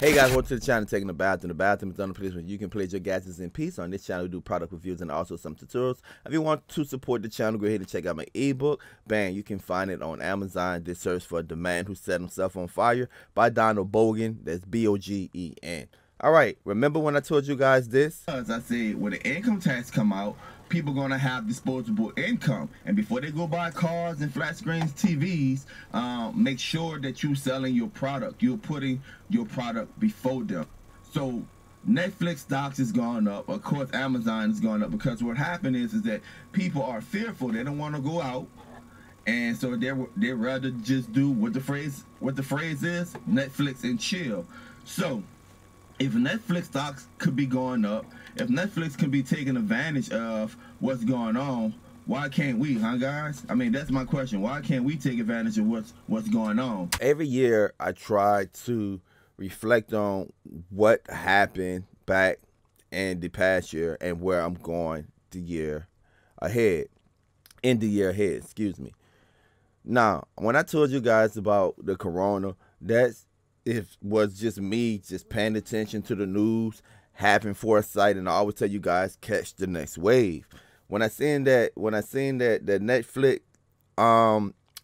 Hey guys, welcome to the channel Tech in the Bathroom. The bathroom is the only place where you can play your gadgets in peace. On this channel, we do product reviews and also some tutorials. If you want to support the channel, go ahead and check out my ebook. Bang, you can find it on Amazon. Just search for The Man Who Set Himself on Fire by Donald Bogan. That's B-O-G-E-N. All right, remember when I told you guys this? As I said, when the income tax come out, people going to have disposable income. And before they go buy cars and flat screens, TVs, make sure that you're selling your product. You're putting your product before them. So Netflix stocks is going up. Of course, Amazon is going up because what happened is that people are fearful. They don't want to go out. And so they rather just do what the phrase is, Netflix and chill. So if Netflix stocks could be going up, if Netflix can be taking advantage of what's going on, why can't we, huh guys? I mean, that's my question. Why can't we take advantage of what's going on? Every year I try to reflect on what happened back in the past year and where I'm going the year ahead, excuse me. Now, when I told you guys about the corona, it was just me just paying attention to the news, having foresight, and I always tell you guys, catch the next wave. When I seen that, the Netflix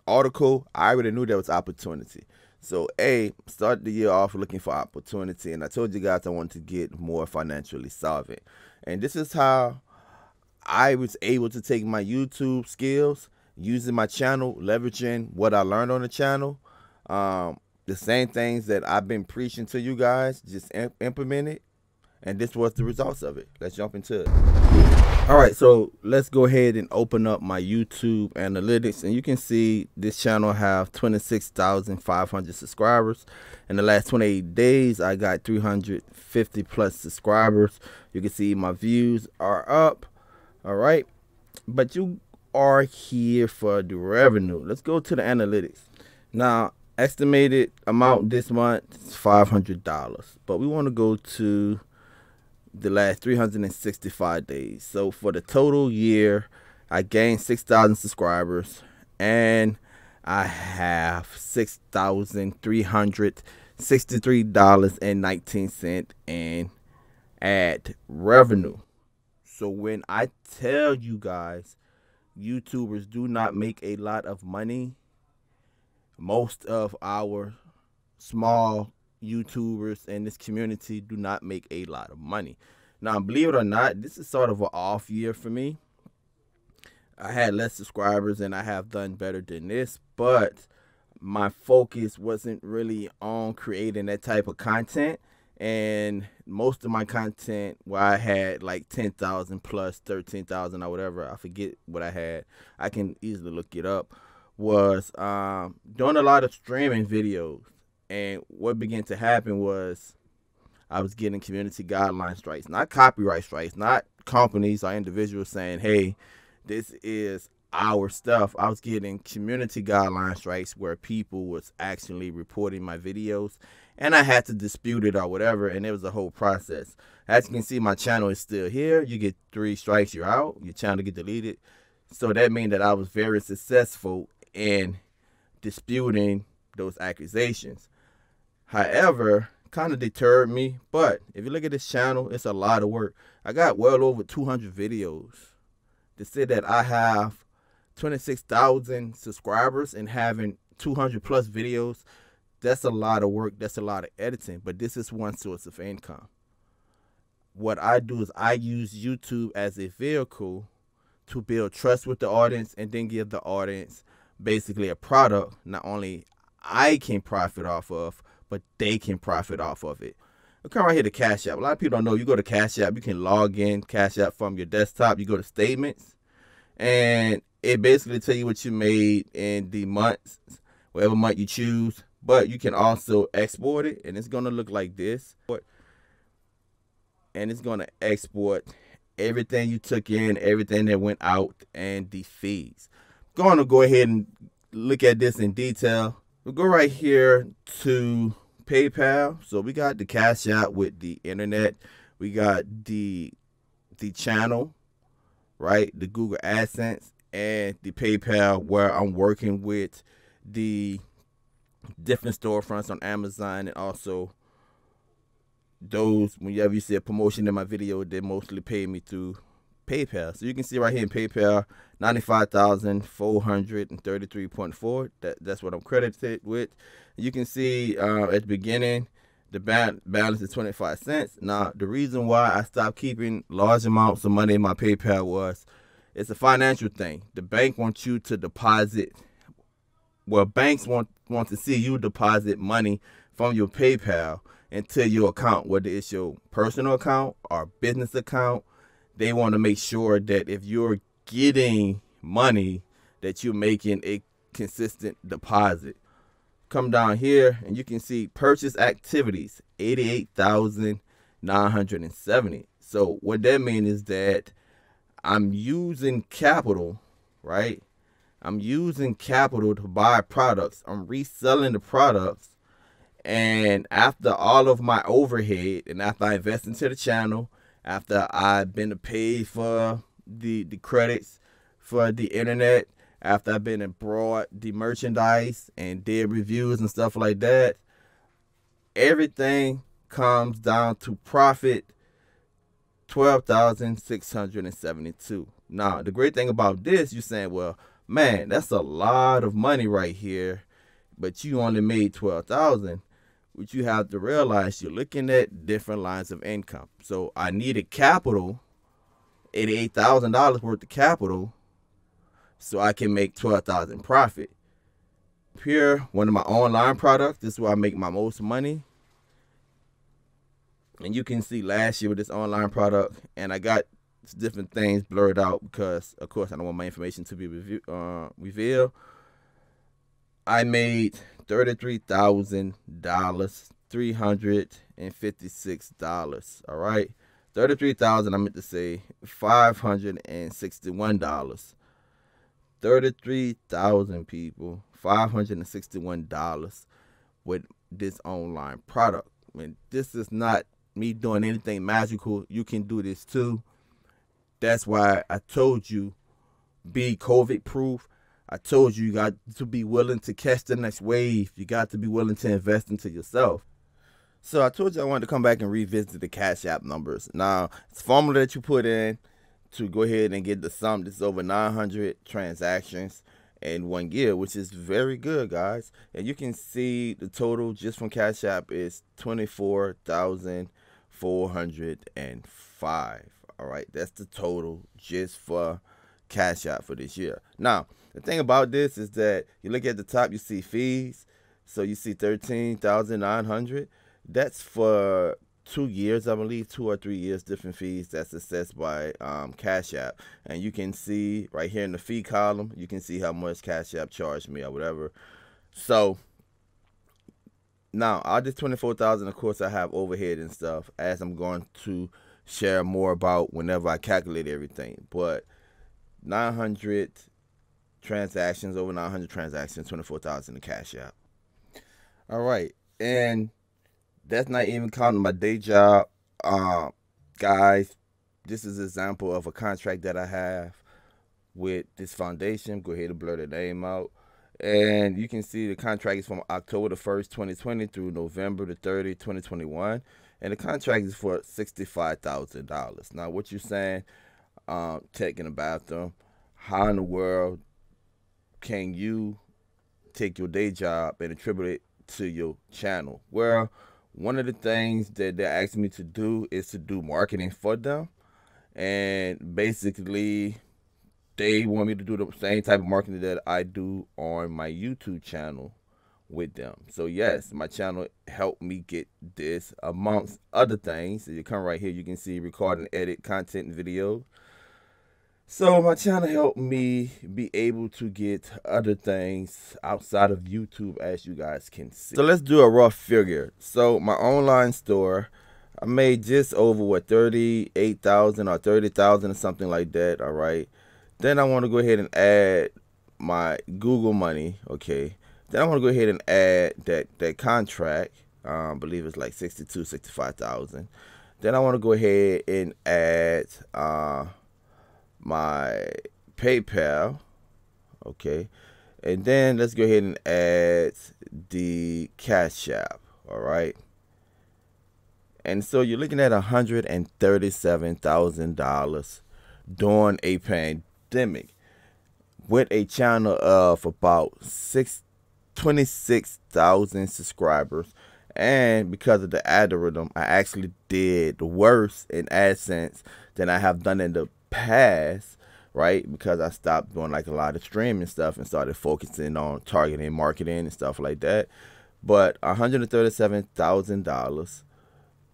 article, I already knew there was opportunity. So A, start the year off looking for opportunity, and I told you guys I wanted to get more financially solvent. And this is how I was able to take my YouTube skills, using my channel, leveraging what I learned on the channel. The same things that I've been preaching to you guys, just implement it. And this was the results of it. Let's jump into it. All right, so let's go ahead and open up my YouTube analytics. And you can see this channel have 26,500 subscribers. In the last 28 days, I got 350 plus subscribers. You can see my views are up, all right? But you are here for the revenue. Let's go to the analytics. Now, estimated amount this month is $500, but we want to go to the last 365 days. So for the total year, I gained 6,000 subscribers, and I have $6,363.19 in ad revenue. So when I tell you guys, YouTubers do not make a lot of money. Most of our small YouTubers in this community do not make a lot of money. Now, believe it or not, this is sort of an off year for me. I had less subscribers and I have done better than this, but my focus wasn't really on creating that type of content. And most of my content where I had like 10,000 plus 13,000 or whatever, I forget what I had. I can easily look it up. Was doing a lot of streaming videos, and what began to happen was I was getting community guideline strikes, not copyright strikes, not companies or individuals saying, hey, this is our stuff. I was getting community guideline strikes where people was actually reporting my videos, and I had to dispute it or whatever, and it was a whole process. As you can see, my channel is still here. You get 3 strikes, you're out, your channel get deleted. So that means that I was very successful in disputing those accusations. However, kind of deterred me, but if you look at this channel, it's a lot of work. I got well over 200 videos. To say that I have 26,000 subscribers and having 200 plus videos, that's a lot of work, that's a lot of editing, but this is one source of income. What I do is I use YouTube as a vehicle to build trust with the audience and then give the audience basically a product not only I can profit off of, but they can profit off of it. We'll come right here to Cash App. A lot of people don't know, you go to Cash App, you can log in Cash App from your desktop, you go to statements, and it basically tell you what you made in the months, whatever month you choose, but you can also export it, and it's gonna look like this. And it's gonna export everything you took in, everything that went out, and the fees. I'm going to go ahead and look at this in detail. We'll go right here to PayPal. So we got the Cash App with the internet. We got the channel, right? The Google AdSense and the PayPal, where I'm working with the different storefronts on Amazon and also those, whenever you see a promotion in my video, they mostly pay me through PayPal. So you can see right here in PayPal, 95,433.4. That's what I'm credited with. You can see at the beginning, the balance is 25 cents. Now, the reason why I stopped keeping large amounts of money in my PayPal was it's a financial thing. The bank wants you to deposit. Well, banks want to see you deposit money from your PayPal into your account, whether it's your personal account or business account. They want to make sure that if you're getting money, that you're making a consistent deposit. Come down here and you can see purchase activities, 88,970. So what that means is that I'm using capital, right? I'm using capital to buy products. I'm reselling the products. And after all of my overhead and after I invest into the channel, after I've been paid for the credits for the internet, after I've been and brought the merchandise and did reviews and stuff like that, everything comes down to profit, 12,672. Now, the great thing about this, you're saying, well, man, that's a lot of money right here, but you only made 12,000. Which you have to realize, you're looking at different lines of income. So I needed capital, $88,000 worth of capital, so I can make $12,000 profit. Here, one of my online products, this is where I make my most money. And you can see last year with this online product, and I got different things blurred out because, of course, I don't want my information to be revealed. I made $33,356. All right, 33,000. I meant to say $561. 33,000 people, $561 with this online product. I mean, this is not me doing anything magical. You can do this too. That's why I told you, be COVID proof. I told you, you got to be willing to catch the next wave. You got to be willing to invest into yourself. So I told you I wanted to come back and revisit the Cash App numbers. Now, it's a formula that you put in to go ahead and get the sum that's over 900 transactions in 1 year, which is very good, guys. And you can see the total just from Cash App is 24,405. All right, that's the total just for Cash App for this year. Now, the thing about this is that you look at the top, you see fees. So you see 13,900. That's for 2 years, I believe, 2 or 3 years, different fees that's assessed by Cash App. And you can see right here in the fee column, you can see how much Cash App charged me or whatever. So now out of this 24,000, of course, I have overhead and stuff, as I'm going to share more about whenever I calculate everything. But 900 transactions, over 900 transactions, 24,000 in Cash App. All right, and that's not even counting my day job. Guys, this is an example of a contract that I have with this foundation. Go ahead and blur the name out, and you can see the contract is from October 1st, 2020 through November 30, 2021, and the contract is for $65,000. Now, what you're saying, Tech in the Bathroom, how in the world can you take your day job and attribute it to your channel? Well, one of the things that they're asking me to do is to do marketing for them. And basically, they want me to do the same type of marketing that I do on my YouTube channel with them. So yes, my channel helped me get this amongst other things. So you come right here, you can see record and edit content and video. So my channel helped me be able to get other things outside of YouTube, as you guys can see. So let's do a rough figure. So my online store, I made just over what, 38,000 or 30,000 or something like that. All right. Then I want to go ahead and add my Google money. Okay. Then I want to go ahead and add that contract. I believe it's like 62, 65,000. Then I want to go ahead and add my PayPal. Okay. And then let's go ahead and add the Cash App. All right. And so you're looking at $137,000 during a pandemic with a channel of about 26,000 subscribers. And because of the algorithm, I actually did worse in AdSense than I have done in the past, right? Because I stopped doing like a lot of streaming stuff and started focusing on targeting marketing and stuff like that. But $137,000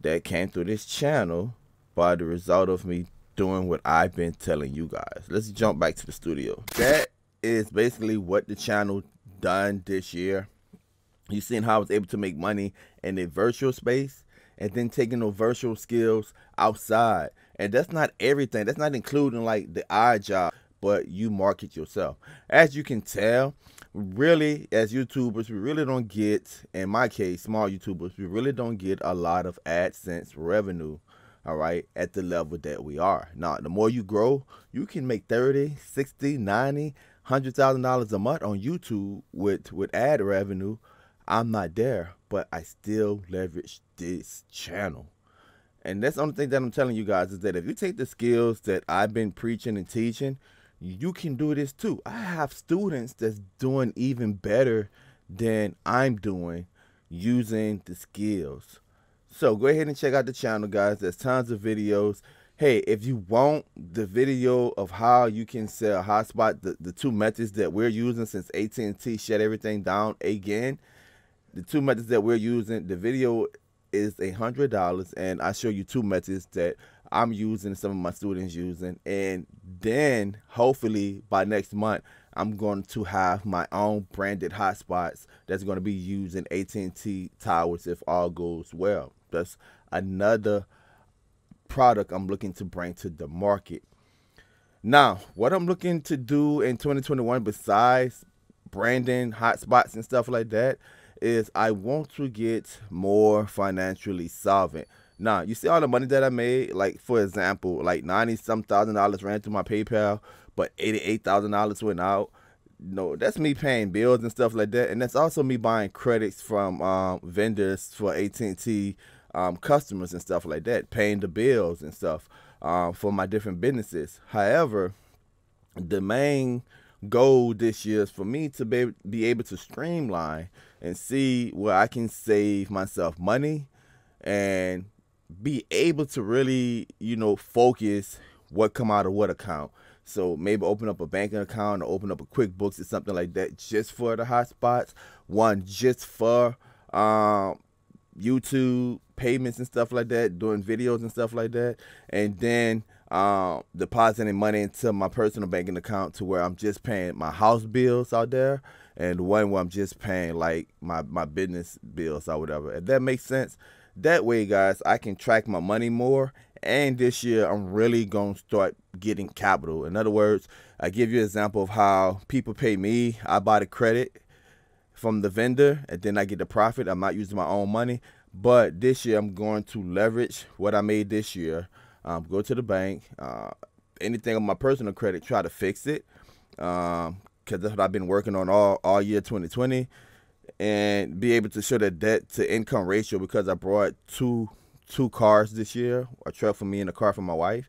that came through this channel by the result of me doing what I've been telling you guys. Let's jump back to the studio. That is basically what the channel done this year. You've seen how I was able to make money in a virtual space and then taking those virtual skills outside. And that's not everything. That's not including like the odd job, but you market yourself. As you can tell, really, as YouTubers, we really don't get, in my case, small YouTubers, we really don't get a lot of AdSense revenue, all right, at the level that we are. Now, the more you grow, you can make $30, $60, $90, $100,000 a month on YouTube with ad revenue. I'm not there, but I still leverage this channel. And that's the only thing that I'm telling you guys, is that if you take the skills that I've been preaching and teaching, you can do this too. I have students that's doing even better than I'm doing using the skills. So go ahead and check out the channel, guys. There's tons of videos. Hey, if you want the video of how you can sell hotspot, the two methods that we're using since AT&T shut everything down again, the two methods that we're using, the video is $100, and I show you two methods that I'm using, some of my students using, and then hopefully by next month I'm going to have my own branded hotspots that's going to be using AT&T towers if all goes well. That's another product I'm looking to bring to the market. Now, what I'm looking to do in 2021 besides branding, hotspots, and stuff like that, is I want to get more financially solvent. Now, you see all the money that I made, like for example, like $90-some thousand ran through my PayPal, but $88,000 went out. No, that's me paying bills and stuff like that, and that's also me buying credits from vendors for AT&T customers and stuff like that, paying the bills and stuff for my different businesses. However, the main goal this year is for me to be able to streamline and see where I can save myself money and be able to really, you know, focus what come out of what account. So maybe open up a banking account or open up a QuickBooks or something like that just for the hotspots, one just for YouTube payments and stuff like that, doing videos and stuff like that, and then depositing money into my personal banking account to where I'm just paying my house bills out there, and one where I'm just paying like my business bills or whatever. If that makes sense. That way, guys, I can track my money more, and this year I'm really gonna start getting capital. In other words, I give you an example of how people pay me. I buy the credit from the vendor, and then I get the profit. I'm not using my own money, but this year I'm going to leverage what I made this year. Go to the bank, anything on my personal credit, try to fix it, because that's what I've been working on all year 2020, and be able to show that debt to income ratio, because I brought two cars this year, a truck for me and a car for my wife,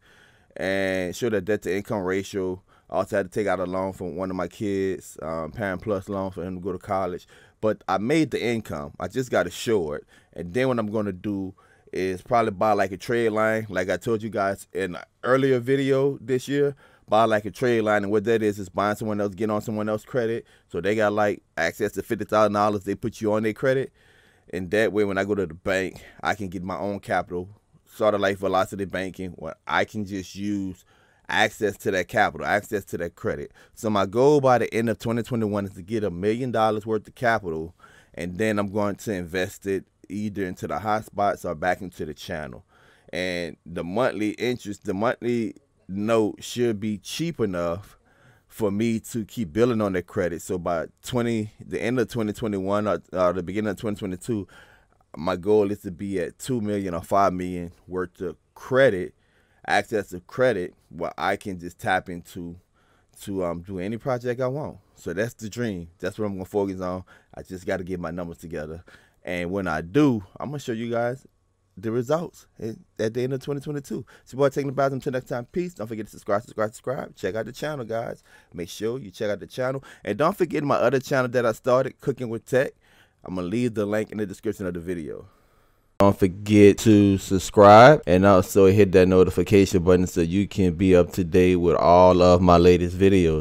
and show that debt to income ratio. I also had to take out a loan from one of my kids, Parent Plus loan, for him to go to college. But I made the income. I just got to show it. And then what I'm going to do is probably buy like a trade line, like I told you guys in an earlier video this year, buy like a trade line. And what that is buying someone else, getting on someone else's credit. So they got like access to $50,000. They put you on their credit. And that way, when I go to the bank, I can get my own capital, sort of like velocity banking, where I can just use access to that capital, access to that credit. So my goal by the end of 2021 is to get $1 million worth of capital, and then I'm going to invest it either into the hotspots or back into the channel. And the monthly interest, the monthly note should be cheap enough for me to keep building on that credit. So by the end of 2021 or the beginning of 2022, my goal is to be at 2 million or 5 million worth of credit, access to credit, where I can just tap into to do any project I want. So that's the dream. That's what I'm gonna focus on. I just got to get my numbers together, and when I do, I'm gonna show you guys the results at the end of 2022. It's your boy, Tech in the Bathroom. Until next time, peace. Don't forget to subscribe. Check out the channel, guys. Make sure you check out the channel. And don't forget my other channel that I started, Cooking with Tech. I'm going to leave the link in the description of the video. Don't forget to subscribe and also hit that notification button so you can be up to date with all of my latest videos.